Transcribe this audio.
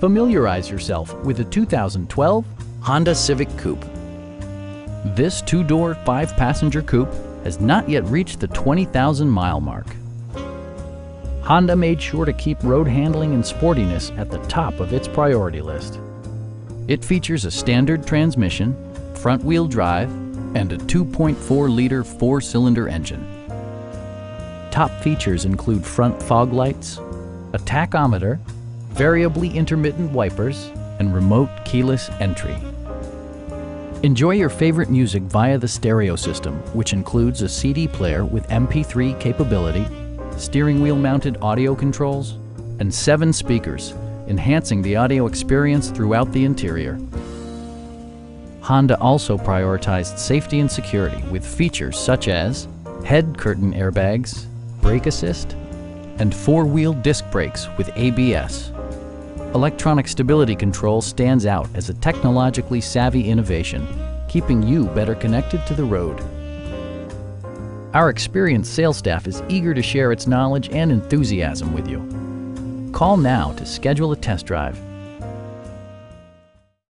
Familiarize yourself with the 2012 Honda Civic Coupe. This two-door, five-passenger coupe has not yet reached the 20,000-mile mark. Honda made sure to keep road handling and sportiness at the top of its priority list. It features a standard transmission, front-wheel drive, and a 2.4-liter four-cylinder engine. Top features include front fog lights, a tachometer, variably intermittent wipers, and remote keyless entry. Enjoy your favorite music via the stereo system, which includes a CD player with MP3 capability, steering wheel-mounted audio controls, and 7 speakers, enhancing the audio experience throughout the interior. Honda also prioritized safety and security with features such as head curtain airbags, brake assist, and four-wheel disc brakes with ABS. Electronic stability control stands out as a technologically savvy innovation, keeping you better connected to the road. Our experienced sales staff is eager to share its knowledge and enthusiasm with you. Call now to schedule a test drive.